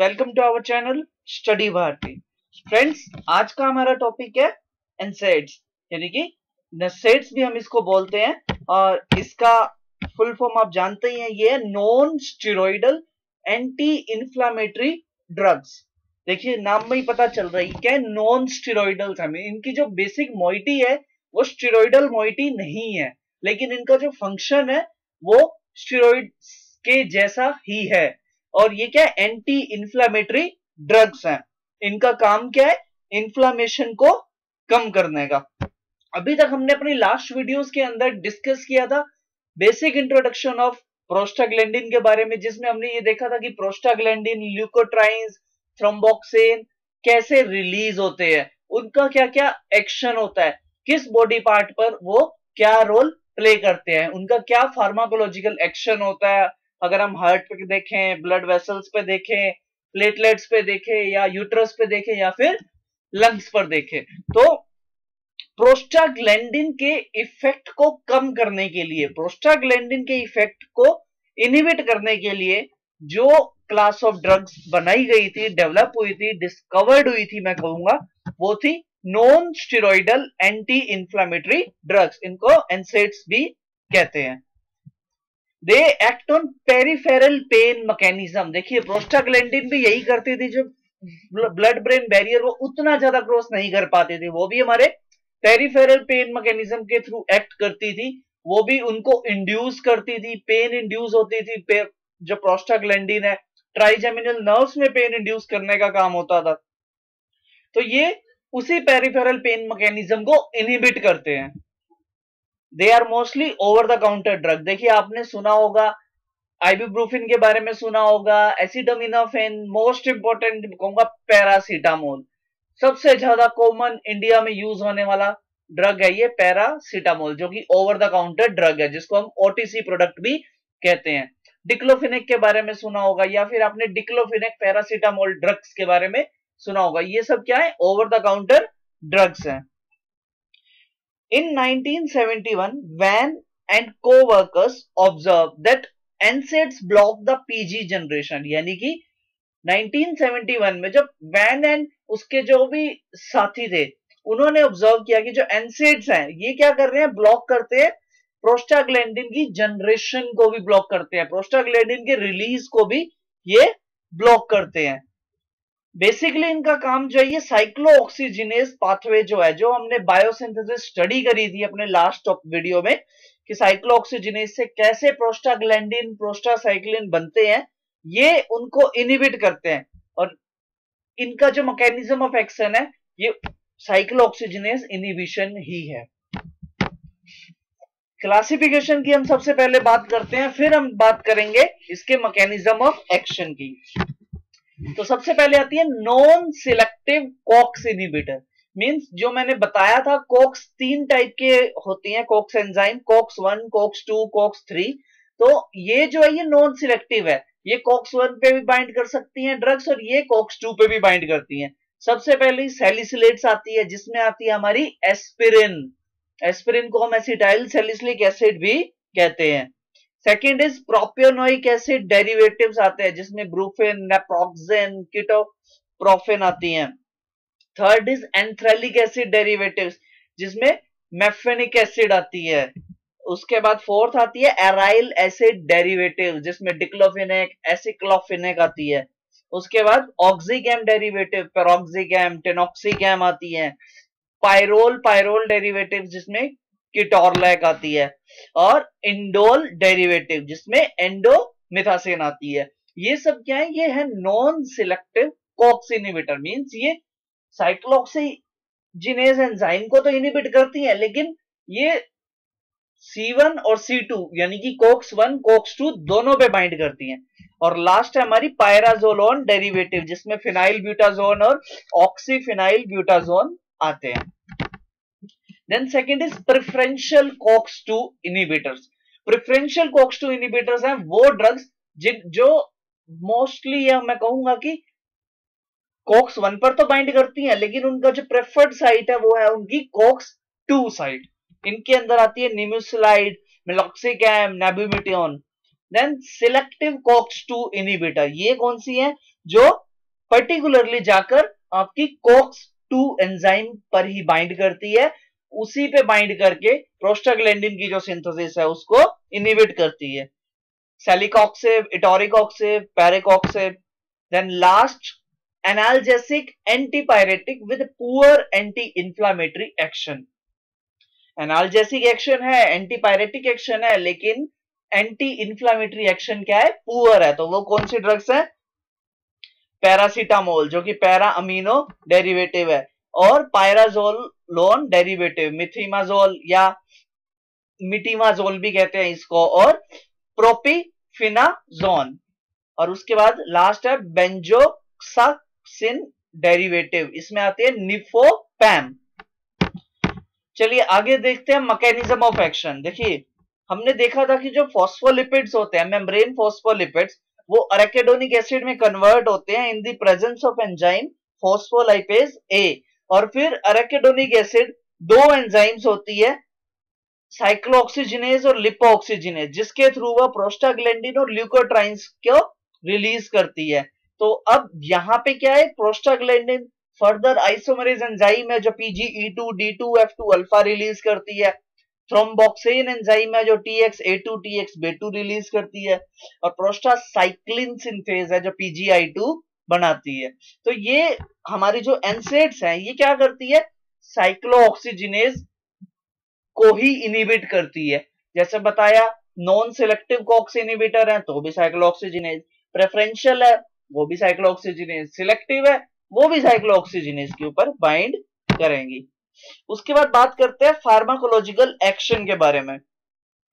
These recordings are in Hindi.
Welcome to our channel study Bharti. Friends, आज का हमारा टॉपिक है एनसेड्स, यानी कि नसेड्स भी हम इसको बोलते हैं, और इसका फुल फॉर्म आप जानते ही हैं, ये non steroidal anti inflammatory drugs. देखिए नाम में ही पता चल रहा है क्या नॉन स्टेरॉइडल, हमें इनकी जो बेसिक मॉइटी है वो स्टेरॉइडल मॉइटी नहीं है, लेकिन इनका जो फंक्शन है वो स्टेरॉइड के जैसा ही है। और ये क्या है? एंटी इंफ्लामेटरी ड्रग्स हैं। इनका काम क्या है? इंफ्लामेशन को कम करने का। अभी तक हमने अपनी लास्ट वीडियोस के अंदर डिस्कस किया था बेसिक इंट्रोडक्शन ऑफ प्रोस्टाग्लैंडिन के बारे में, जिसमें हमने ये देखा था कि प्रोस्टाग्लैंडिन, ल्यूकोट्राइन्स, थ्रोम्बोक्सेन कैसे रिलीज होते हैं, उनका क्या क्या एक्शन होता है, किस बॉडी पार्ट पर वो क्या रोल प्ले करते हैं, उनका क्या फार्माकोलॉजिकल एक्शन होता है। अगर हम हार्ट पे देखें, ब्लड वेसल्स पे देखें, प्लेटलेट्स पे देखें, या यूट्रस पे देखें, या फिर लंग्स पर देखें, तो प्रोस्टाग्लैंडिन के इफेक्ट को कम करने के लिए, प्रोस्टाग्लैंडिन के इफेक्ट को इनहिबिट करने के लिए जो क्लास ऑफ ड्रग्स बनाई गई थी, डेवलप हुई थी, डिस्कवर्ड हुई थी, मैं कहूंगा वो थी non steroidal anti inflammatory drugs. इनको एनसेड्स भी कहते हैं। They act on peripheral pain mechanism. देखिए प्रोस्टाग्लैंडिन भी यही करती थी, जो ब्लड ब्रेन बैरियर को उतना ज्यादा क्रॉस नहीं कर पाते थे, वो भी हमारे पेरिफेरल पेन मैकेनिज्म के थ्रू एक्ट करती थी, वो भी उनको इंड्यूस करती थी, पेन इंड्यूस होती थी। जो प्रोस्टाग्लैंडिन है ट्राइजेमिनल नर्व्स में पेन इंड्यूस करने का काम होता था, तो ये उसी पेरिफेरल पेन मैकेनिज्म को इनहिबिट करते हैं। They are mostly over the counter drug. देखिए आपने सुना होगा आइबुप्रोफेन के बारे में, सुना होगा एसिटामिनोफेन, मोस्ट इंपोर्टेंट कहूंगा पैरासीटामोल। सबसे ज्यादा कॉमन इंडिया में यूज होने वाला ड्रग है ये पैरासीटामोल, जो कि ओवर द काउंटर ड्रग है, जिसको हम ओटीसी प्रोडक्ट भी कहते हैं। डिक्लोफेनेक के बारे में सुना होगा, या फिर आपने डिक्लोफेनेक पैरासीटामोल ड्रग्स के बारे में सुना होगा। ये सब क्या है? ओवर द काउंटर ड्रग्स है। In 1971, Van and co-workers observed that NSAIDs block the PG generation, यानी कि 1971 में जब वैन एंड उसके जो भी साथी थे, उन्होंने ऑब्जर्व किया कि जो NSAIDs हैं ये क्या कर रहे हैं? ब्लॉक करते हैं प्रोस्टाग्लैंडिन की जनरेशन को भी, ब्लॉक करते हैं प्रोस्टाग्लैंडिन के रिलीज को भी, ये ब्लॉक करते हैं। बेसिकली इनका काम जो है ये साइक्लोऑक्सीजिनेस पाथवे जो है, जो हमने बायोसिंथेसिस स्टडी करी थी अपने लास्ट वीडियो में, कि साइक्लोऑक्सीजिनेस से कैसे प्रोस्टाग्लैंडिन, प्रोस्टासाइक्लिन बनते हैं, ये उनको इनहिबिट करते हैं। और इनका जो मैकेनिज्म ऑफ एक्शन है ये साइक्लोऑक्सीजिनेस इनहिबिशन ही है। क्लासिफिकेशन की हम सबसे पहले बात करते हैं, फिर हम बात करेंगे इसके मैकेनिज्म ऑफ एक्शन की। तो सबसे पहले आती है non selective COX inhibitor. Means जो मैंने बताया था कॉक्स तीन टाइप के होती हैं, COX enzyme, COX 1, COX 2, COX 3। तो ये जो है ये नॉन सिलेक्टिव है, ये कॉक्स 1 पे भी बाइंड कर सकती हैं ड्रग्स, और ये कॉक्स 2 पे भी बाइंड करती हैं। सबसे पहले सैलिसिलेट्स आती है, जिसमें आती है हमारी एस्पिरिन। एस्पिरिन को हम एसिटाइल सैलिसिलिक एसिड भी कहते हैं। Second is propionic acid derivatives आते हैं, जिसमें ब्रूफिन, नेप्रोक्सेन, केटोप्रोफेन आती हैं। Third is anthranilic acid derivatives, जिसमें मेफेनिक एसिड आती है। उसके बाद फोर्थ आती है एराइल एसिड डेरिवेटिव्स, जिसमें डिक्लोफेनेक, एसिक्लोफेनेक आती है। उसके बाद ऑक्सीगैम डेरिवेटिव, पेरोक्सिगैम, टेनोक्सीगैम आती है। पायरोल डेरिवेटिव्स, जिसमें केटोरलैक आती है, और इंडोल डेरिवेटिव, जिसमें एंडोमिथासेन आती है। ये सब क्या है? ये है non selective COX inhibitor. Means ये साइक्लोऑक्सीजिनेज एंजाइम को तो इनहिबिट करती है, लेकिन ये C1 और C2 यानी कि कॉक्स 1, कॉक्स 2 दोनों पे बाइंड करती हैं। और लास्ट है हमारी पायराजोलोन डेरिवेटिव, जिसमें फिनाइल ब्यूटाजोन और ऑक्सी फिनाइल ब्यूटाजोन आते हैं। Then second is preferential COX-2 inhibitors. Preferential COX-2 inhibitors हैं वो ड्रग्स जो मोस्टली मैं कहूंगा कि COX-1 पर तो बाइंड करती हैं, लेकिन उनका जो प्रेफर्ड साइट है वो है उनकी COX-2 साइट। इनके अंदर आती है nimesulide, meloxicam, nabumetone. Then selective COX-2 inhibitor, ये कौन सी है? जो पर्टिकुलरली जाकर आपकी COX-2 एंजाइम पर ही बाइंड करती है, उसी पे बाइंड करके प्रोस्टाग्लैंडिन की जो सिंथेसिस है उसको इनहिबिट करती है। Celecoxib, etoricoxib, parecoxib, then last analgesic antipyretic with poor anti inflammatory action. Analgesic action है, एंटीपायरेटिक एक्शन है, लेकिन एंटी इंफ्लामेटरी एक्शन क्या है, पुअर है। तो वो कौन सी ड्रग्स है? पैरासीटामोल जो कि पैरा अमीनो डेरिवेटिव है और पायराजोल लोन डेरिवेटिव, मिथिमाजोल या मिटिमाजोल भी कहते हैं इसको, और प्रोपीफिनाजोन, और उसके बाद लास्ट है बेंजोक्सासिन डेरिवेटिव, इसमें आती है निफोपैम। चलिए आगे देखते हैं मैकेनिज्म ऑफ एक्शन। देखिए हमने देखा था कि जो फॉस्फोलिपिड्स होते हैं, मेम्ब्रेन फॉस्फोलिपिड्स, वो अरेकेडोनिक एसिड में कन्वर्ट होते हैं in the presence of enzyme phospholipase A, और फिर अरेकेडोनिक एसिड दो एंजाइम्स होती है, साइक्लोऑक्सीजिनेज और लिपोऑक्सीजिनेज, जिसके थ्रू वह प्रोस्टाग्लैंडिन और ल्यूकोट्राइन्स को रिलीज करती है। तो अब यहाँ पे क्या है, प्रोस्टाग्लैंडिन फर्दर आइसोमरेज एंजाइम है जो PGE2D2F2 अल्फा रिलीज करती है, थ्रोम्बोक्सेन एंजाइम है जो TXA2 TXB2 रिलीज करती है, और प्रोस्टासाइक्लिन सिंथेज है जो PGI2 बनाती है। तो ये हमारी जो एनसेड्स हैं ये क्या करती है, साइक्लोऑक्सीजिनेज को ही इनिबिट करती है। जैसे बताया नॉन सिलेक्टिव कॉक्स इनिबिटर है तो भी साइक्लोऑक्सीजिनेज, प्रेफरेंशियल है वो भी साइक्लोऑक्सीजिनेज, सिलेक्टिव है वो भी साइक्लोऑक्सीजिनेज के ऊपर बाइंड करेंगी। उसके बाद बात करते हैं फार्माकोलॉजिकल एक्शन के बारे में।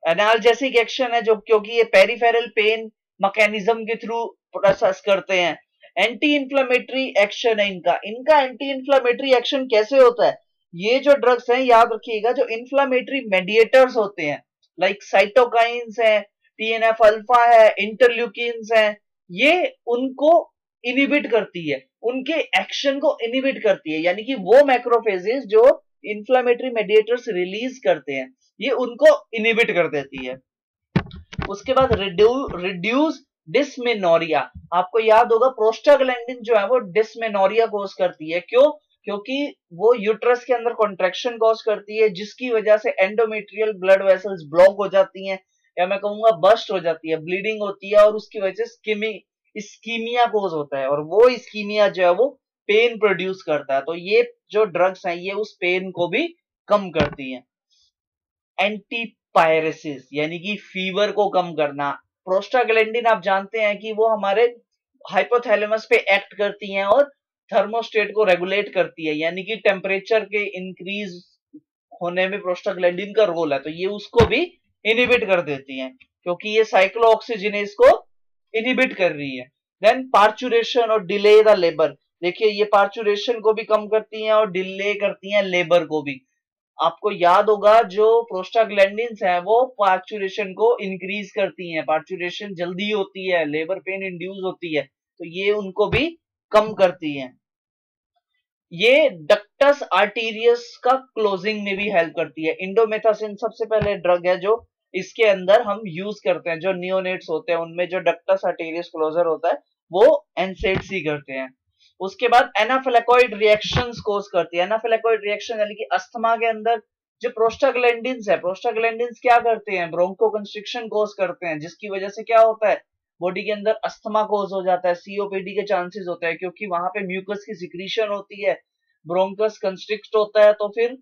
एनाल्जेसिक एक्शन है जो, क्योंकि ये पेरिफेरल पेन मैकेनिज्म के थ्रू प्रोसेस करते हैं। एंटी इंफ्लेमेटरी एक्शन है इनका, एंटी इंफ्लेमेटरी एक्शन कैसे होता है, ये जो ड्रग्स हैं याद रखिएगा जो इंफ्लेमेटरी मेडिएटर्स होते हैं लाइक साइटोकाइन्स है, TNF अल्फा है, इंटरल्यूकिन्स है, ये उनको इनिबिट करती है, उनके एक्शन को इनिबिट करती है, यानी कि वो मैक्रोफेजेस जो इंफ्लेमेटरी मेडिएटर्स रिलीज करते हैं ये उनको इनिबिट कर देती है। उसके बाद रिड्यूस डिस्मेनोरिया, आपको याद होगा प्रोस्टाग्लैंडिन जो है वो डिस्मेनोरिया कॉज करती है, क्यों? क्योंकि वो यूट्रस के अंदर कॉन्ट्रेक्शन कॉज करती है जिसकी वजह से एंडोमेट्रियल ब्लड वेसल्स ब्लॉक हो जाती हैं, या मैं कहूंगा बस्ट हो जाती है, ब्लीडिंग होती है, और उसकी वजह से इस्कीमिया कोज होता है, और वो इस्कीमिया जो है वो पेन प्रोड्यूस करता है। तो ये जो ड्रग्स हैं ये उस पेन को भी कम करती हैं। एंटीपायरेसिस यानी कि फीवर को कम करना, प्रोस्टाग्लैंडिन आप जानते हैं कि वो हमारे हाइपोथैलेमस पे एक्ट करती हैं और थर्मोस्टेट को रेगुलेट करती है, यानी कि टेम्परेचर के इंक्रीज होने में प्रोस्टाग्लैंडिन का रोल है, तो ये उसको भी इनिबिट कर देती है क्योंकि ये साइक्लोऑक्सीजिनेज को इनिबिट कर रही है। देन पार्चुरेशन और डिले द लेबर, देखिए ये पार्चुरेशन को भी कम करती हैं और डिले करती हैं लेबर को भी। आपको याद होगा जो प्रोस्टाग्लैंडिन्स हैं वो पार्चुरेशन को इंक्रीज करती हैं, पार्चुरेशन जल्दी होती है, लेबर पेन इंड्यूस होती है, तो ये उनको भी कम करती हैं। ये डक्टस आर्टीरियस का क्लोजिंग में भी हेल्प करती है। इंडोमेथासिन सबसे पहले ड्रग है जो इसके अंदर हम यूज करते हैं, जो नियोनेट्स होते हैं उनमें जो डक्टस आर्टेरियस क्लोजर होता है वो एनसेड्स ही करते हैं। उसके बाद एनाफिलैक्टॉइड रिएक्शंस कोज करती है। एनाफिलैक्टॉइड रिएक्शन यानी कि अस्थमा के अंदर जो प्रोस्टाग्लैंडिन्स है, प्रोस्टाग्लैंडिन्स क्या करते हैं, ब्रोंकोकंस्ट्रिक्शन कोज करते हैं, जिसकी वजह से क्या होता है बॉडी के अंदर अस्थमा कोज हो जाता है, सीओपीडी के चांसेस होते हैं क्योंकि वहां पे म्यूकस की सिक्रीशन होती है, ब्रोंकस कंस्ट्रिक्ट होता है, तो फिर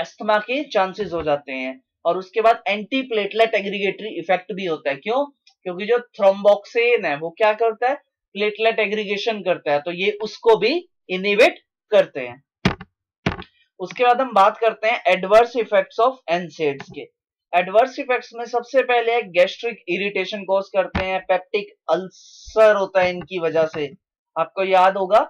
अस्थमा के चांसेस हो जाते हैं। और उसके बाद एंटी प्लेटलेट एग्रीगेटरी इफेक्ट भी होता है, क्यों? क्योंकि जो थ्रोम्बोक्सेन है वो क्या करता है, प्लेटलेट एग्रीगेशन करता है, तो ये उसको भी इनिबिट करते हैं। उसके बाद हम बात करते हैं एडवर्स इफेक्ट्स ऑफ एनसेड्स के। एडवर्स इफेक्ट्स में सबसे पहले गैस्ट्रिक इरिटेशन कॉज करते हैं, पेप्टिक अल्सर होता है इनकी वजह से। आपको याद होगा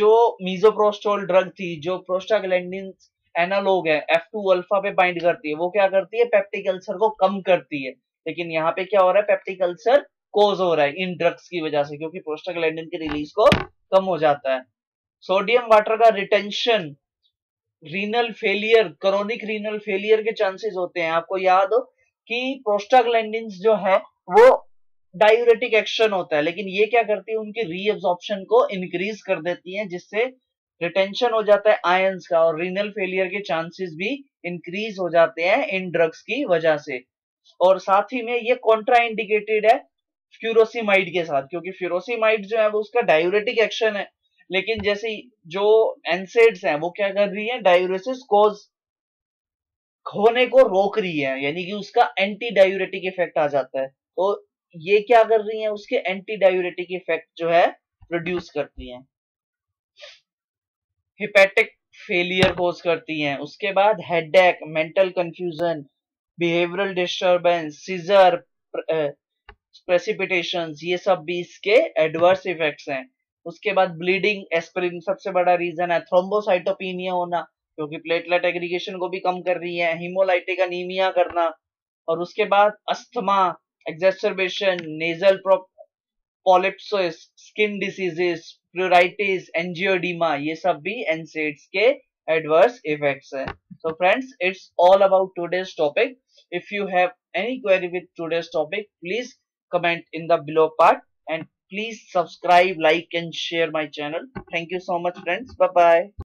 जो मीजोप्रोस्टोल ड्रग थी जो प्रोस्टाग्लैंडिन एनालॉग है F2 अल्फा पे बाइंड करती है, वो क्या करती है, पेप्टिक अल्सर को कम करती है, लेकिन यहाँ पे क्या हो रहा है, पेप्टिक अल्सर कोज हो रहा है इन ड्रग्स की वजह से क्योंकि प्रोस्टाग्लैंडिन के रिलीज को कम हो जाता है। सोडियम वाटर का retention, renal failure, chronic renal failure के चांसेस होते हैं। आपको याद हो कि प्रोस्टाग्लैंडिन जो है वो डायूरेटिक एक्शन होता है, लेकिन ये क्या करती है उनकी रीअब्जॉर्प्शन को इंक्रीज कर देती है, जिससे रिटेंशन हो जाता है आयंस का और रीनल फेलियर के चांसेस भी इंक्रीज हो जाते हैं इन ड्रग्स की वजह से। और साथ ही में ये कॉन्ट्राइंडिकेटेड है फ्यूरोसिमाइड के साथ, क्योंकि फ्यूरोसिमाइड जो है वो उसका डायूरेटिक एक्शन है, लेकिन जैसे जो एनसेड्स हैं वो क्या कर रही है डायूरेसिस कॉज होने को रोक रही है, यानी कि उसका एंटी डायूरेटिक इफेक्ट आ जाता है। तो ये क्या कर रही है उसके एंटी डायूरेटिक इफेक्ट जो है प्रोड्यूस करती है। हेपेटिक फेलियर कोज करती हैं, उसके बाद headache, mental confusion, behavioural disturbance, seizure, precipitations, ये सब भी इसके एडवर्स इफेक्ट्स हैं। उसके बाद ब्लीडिंग, एस्पिरिन सबसे बड़ा रीजन है, थ्रोम्बोसाइटोपेनिया होना क्योंकि प्लेटलेट एग्रीगेशन को भी कम कर रही है, हीमोलाइटिक अनीमिया करना, और उसके बाद asthma, exacerbation, nasal polyposis, skin diseases, pleuritis, angioedema, ये सब भी एनसेड्स के एडवर्स इफेक्ट्स हैं। So friends, it's all about today's topic. If you have any query with today's topic, please comment in the below part and please subscribe, like and share my channel. Thank you so much friends. Bye bye.